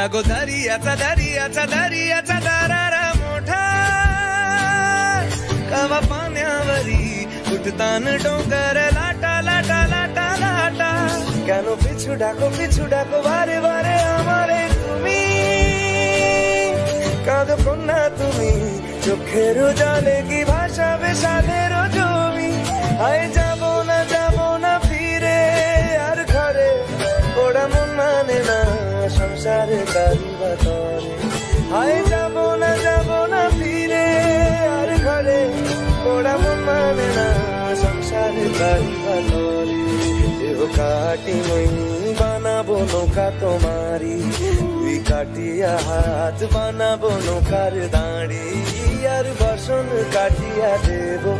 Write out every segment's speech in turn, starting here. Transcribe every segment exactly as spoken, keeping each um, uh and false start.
दुनिया को दरियाचा दरियाचा दरियाचा दारारा मोठा कवा पाण्यावरी उठतान डोंगर लाटा लाटा लाटा लाटा क्यानो पिछु डाको पिछु डाको वारे वारे आमारे तुमी कादो कोन्ना तुमी चोखेर उजाले की भाषा बेसाधेर जोमी आए जाबो ना जाबो ना फिरे यार घरे ओड़ा मन माने ना संसार तारी बतारे आए जाबो ना जाबो ना फिरे यार घरे ओड़ा मन माने ना संसार तारी बतारे एहो काटी मुई बनाबो नौका तुम्हारी तुई काटिया हाथ बनाबो नौकार दाड़ी यार बसन काटिया देबो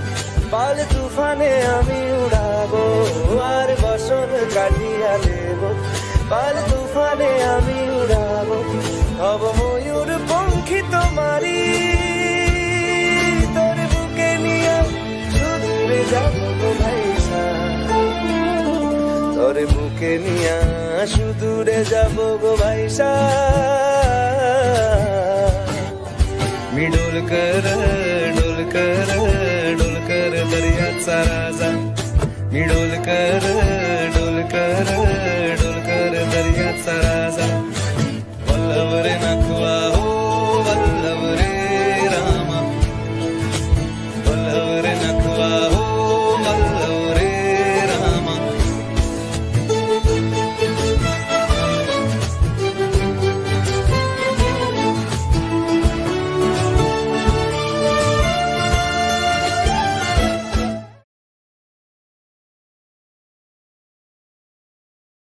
पाल तूफाने आमी उड़ाबो यार बसन काटिया देबो पाल तूफाने आमी उड़ाबो अब मयूर पंखी तुम्हारी तोर बुके निया सुधरे जाबो भाईसा तोर बुके निया सुधरे जाबो गो भाईसा डोल कर डोल कर डोल कर दरियाचा राजा मी डोल कर डोल कर